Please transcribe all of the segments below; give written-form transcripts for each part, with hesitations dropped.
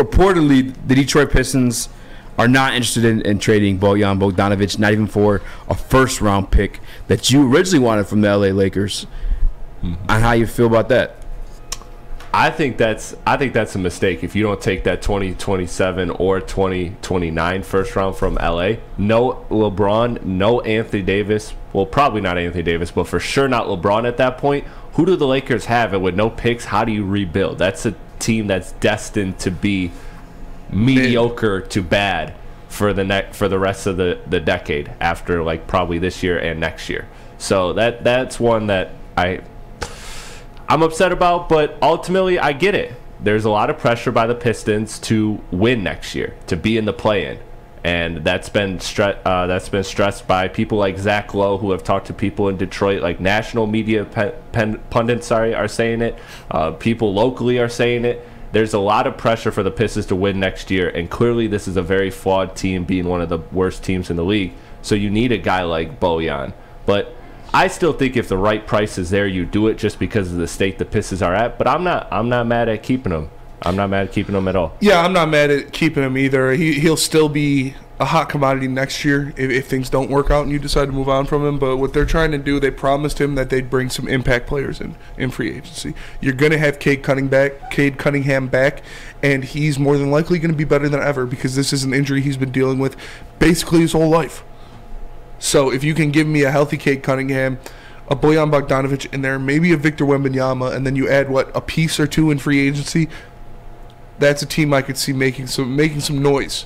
Reportedly, the Detroit Pistons are not interested in trading Bojan Bogdanovic, not even for a first-round pick that you originally wanted from the LA Lakers. Mm-hmm. On how you feel about that? I think that's a mistake. If you don't take that 2027 or 2029 first round from LA, no LeBron, no Anthony Davis. Well, probably not Anthony Davis, but for sure not LeBron at that point. Who do the Lakers have? And with no picks, how do you rebuild? That's a team that's destined to be mediocre to bad for the rest of the decade after, like, probably this year and next year. So that's one that I'm upset about, but ultimately I get it. There's a lot of pressure by the Pistons to win next year, to be in the play-in, and that's been stressed by people like Zach Lowe, who have talked to people in Detroit, like national media pundits, are saying it. People locally are saying it. There's a lot of pressure for the Pistons to win next year, and clearly this is a very flawed team, being one of the worst teams in the league. So you need a guy like Bojan, but I still think if the right price is there, you do it, just because of the state the Pistons are at. But I'm not mad at keeping him. I'm not mad at keeping him at all. Yeah, I'm not mad at keeping him either. He'll still be a hot commodity next year if things don't work out and you decide to move on from him. But what they're trying to do, they promised him that they'd bring some impact players in free agency. You're going to have Cade Cunningham back, and he's more than likely going to be better than ever, because this is an injury he's been dealing with basically his whole life. So if you can give me a healthy Cade Cunningham, a Bojan Bogdanovic in there, maybe a Victor Wembanyama, and then you add, what, a piece or two in free agency, that's a team I could see making some noise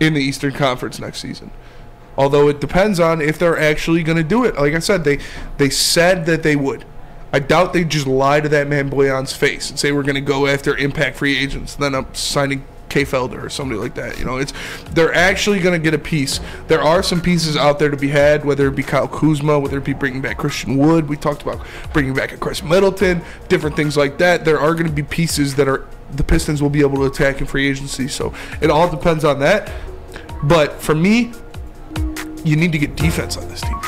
in the Eastern Conference next season. Although it depends on if they're actually going to do it. Like I said, they said that they would. I doubt they just lie to that man Bojan's face and say we're going to go after impact free agents, then I'm signing Kay Felder or somebody like that. You know, they're actually going to get a piece. There are some pieces out there to be had, whether it be Kyle Kuzma, whether it be bringing back Christian Wood. We talked about bringing back a Chris Middleton, different things like that. There are going to be pieces that are the Pistons will be able to attack in free agency. So it all depends on that. But for me, you need to get defense on this team.